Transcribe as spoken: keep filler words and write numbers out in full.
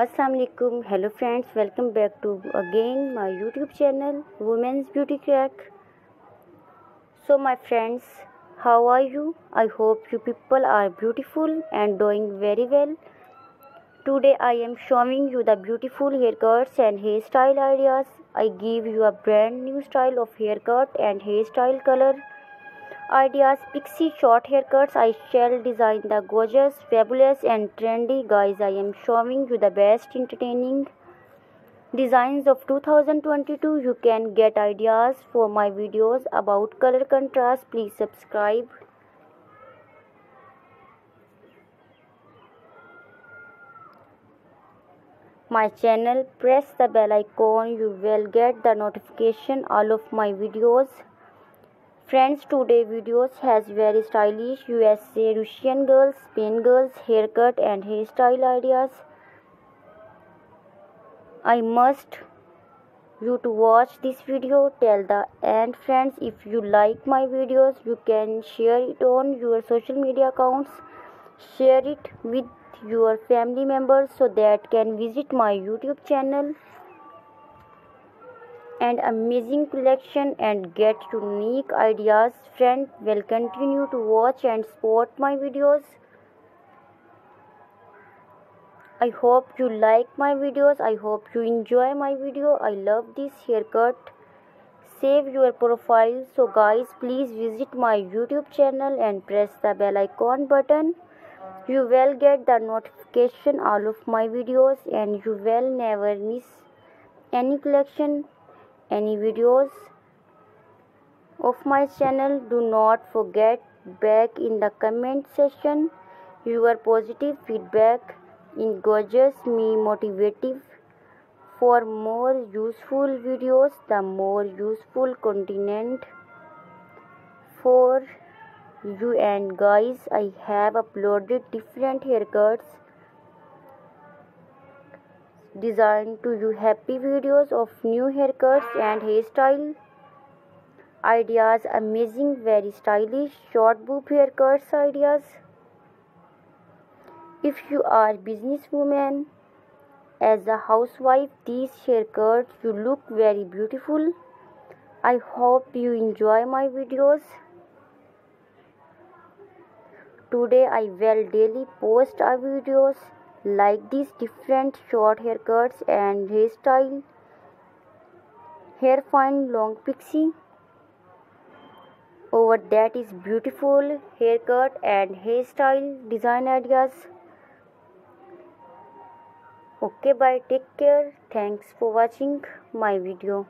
अस्सलाम वालेकुम, hello friends, welcome back to again my YouTube channel women's beauty crack. So my friends, how are you? I hope you people are beautiful and doing very well. Today I am showing you the beautiful hair cuts and hair style ideas. I give you a brand new style of hair cut and hair style colour ideas, pixie short haircuts. I shall design the gorgeous, fabulous and trendy. Guys, I am showing you the best entertaining designs of two thousand twenty-two. You can get ideas for my videos about color contrast. Please subscribe. My channel, press the bell icon. You will get the notification all of my videos. Friends, today videos has very stylish U S A, Russian girls, Spain girls haircut and hairstyle ideas. I must you to watch this video till the end. Friends, if you like my videos, you can share it on your social media accounts. Share it with your family members so that can visit my YouTube channel and amazing collection and get unique ideas. Friends, will continue to watch and support my videos. I hope you like my videos. I hope you enjoy my video. I love this haircut. Save your profile. So guys, please visit my YouTube channel and press the bell icon button. You will get the notification all of my videos and you will never miss any collection, any videos of my channel. Do not forget back in the comment section your positive feedback in gorgeous me motivative for more useful videos. The more useful content for you. And guys, I have uploaded different haircuts designed to you happy videos of new haircuts and hairstyle ideas, amazing, very stylish short boob haircuts ideas. If you are businesswoman, as a housewife, these haircuts you look very beautiful. I hope you enjoy my videos. Today I will daily post our videos like these different short haircuts and hairstyle, hair fine long pixie over that is beautiful haircut and hairstyle design ideas. Okay, bye, take care. Thanks for watching my video.